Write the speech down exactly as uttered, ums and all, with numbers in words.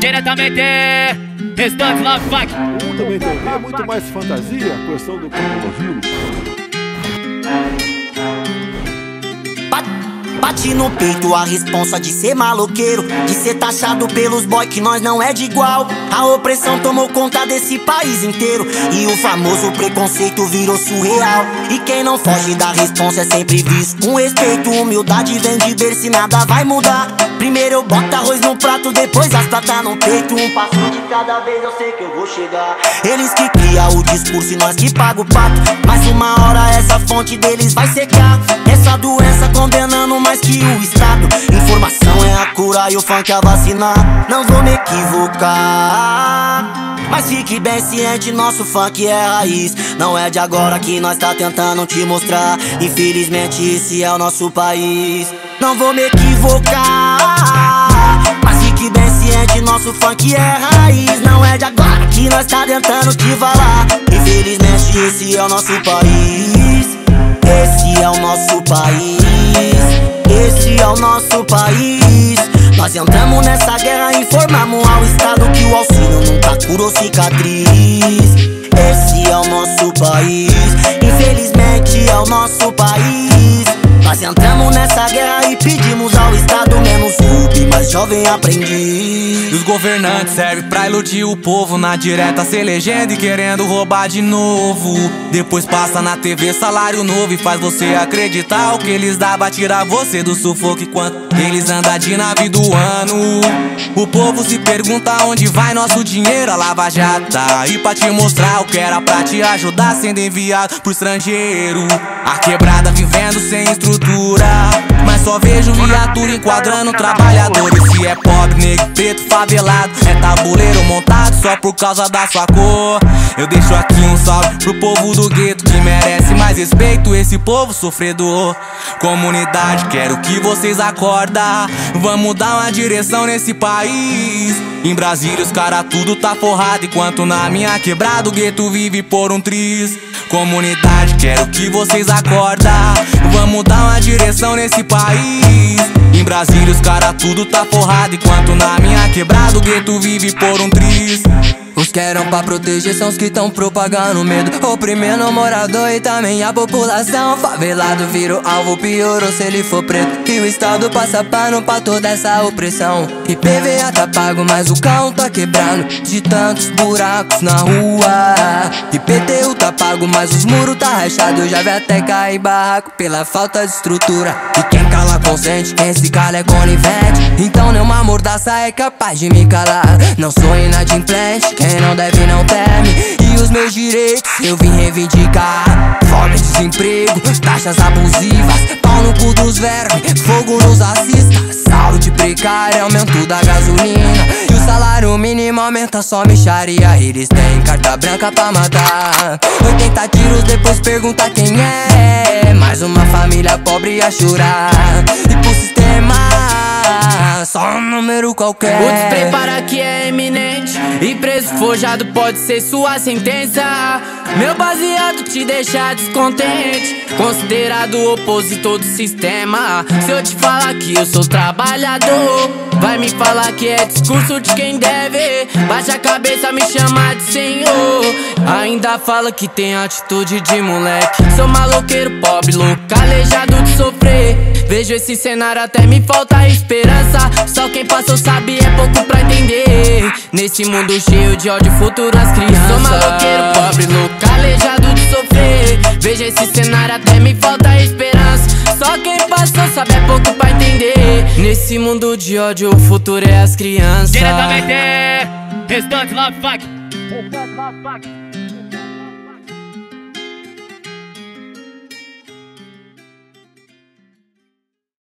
diretamente restante lá vai. Eu também entendi muito mais fantasia, a questão do coronavírus. Bate no peito a responsa de ser maloqueiro, de ser taxado pelos boy que nós não é de igual. A opressão tomou conta desse país inteiro e o famoso preconceito virou surreal. E quem não foge da responsa é sempre visto com respeito. Humildade vem de ver se nada vai mudar. Primeiro eu boto arroz no prato, depois as pratas no peito. Um passo de cada vez eu sei que eu vou chegar. Eles que criam o discurso e nós que pagam o pato, mas uma hora essa fonte deles vai secar. Essa doença condenando mais que o Estado. Informação é a cura e o funk é a vacinar. Não vou me equivocar, mas fique bem ciente, nosso funk é a raiz. Não é de agora que nós tá tentando te mostrar. Infelizmente esse é o nosso país. Não vou me equivocar, mas fique bem ciente, nosso funk é a raiz. Não é de agora que nós tá tentando te falar. Infelizmente esse é o nosso país. Esse é o nosso país. Esse é o nosso país. Nós entramos nessa guerra e informamos ao Estado que o auxílio nunca curou cicatriz. Esse é o nosso país. Infelizmente é o nosso país. Nós entramos nessa guerra e pedimos ao Estado menos rude, mais jovem aprendiz. Os governantes servem pra iludir o povo, na direta se elegendo e querendo roubar de novo. Depois passa na tê vê salário novo e faz você acreditar o que eles dá pra tirar você do sufoco. Enquanto eles andam de nave do ano, o povo se pergunta onde vai nosso dinheiro. A Lava Jato tá aí pra te mostrar o que era pra te ajudar, sendo enviado pro estrangeiro. A quebrada vivendo sem estrutura, mas só vejo viatura enquadrando trabalhadores. Se é pobre, negro, preto, favelado, é tabuleiro montado só por causa da sua cor. Eu deixo aqui um salve pro povo do gueto, que merece mais respeito, esse povo sofredor. Comunidade, quero que vocês acordem, vamos dar uma direção nesse país. Em Brasília os cara tudo tá forrado, enquanto na minha quebrada o gueto vive por um triz. Comunidade, quero que vocês acordem, vamos dar uma direção nesse país. Em Brasília os cara tudo tá forrado, enquanto na minha quebrada o gueto vive por um triz. Os que eram pra proteger são os que tão propagando medo, oprimindo o morador e também a população. Favelado virou alvo, piorou se ele for preto, e o Estado passa pano pra toda essa opressão. I P V A tá pago, mas o cão tá quebrando de tantos buracos na rua. I P T U tá pago, mas os muros tá rachado, eu já vi até cair barraco pela falta de estrutura. E quem cala consente, quem se cala é conivente, então nenhuma mordaça é capaz de me calar. Não sou inadimplente, quem não deve não teme, e os meus direitos eu vim reivindicar. Fome, desemprego, taxas abusivas, pau no cu dos vermes, fogo nos racistas. Saúde precária, aumento da gasolina, e o salário mínimo aumenta só mixaria. Eles têm carta branca pra matar, oitenta tiros depois pergunta quem é. Mais uma família pobre a chorar, e pro sistema só um número qualquer. O despreparo aqui é iminente, e preso forjado pode ser sua sentença. Meu baseado te deixa descontente, considerado opositor do sistema. Se eu te falar que eu sou trabalhador, vai me falar que é discurso de quem deve. Baixa a cabeça, me chama de senhor, ainda fala que tem atitude de moleque. Sou maloqueiro, pobre, louco, calejado de sofrer. Vejo esse cenário até me falta esperança, só quem passou sabe, é pouco pra entender. Nesse mundo cheio de ódio, futuras crianças. Sou maloqueiro, pobre, louco, calejado de sofrer. Vejo esse cenário até me falta esperança, só quem passou sabe, é pouco pra entender. Nesse mundo de ódio, o futuro é as crianças. Diretamente, restante lá, fuck.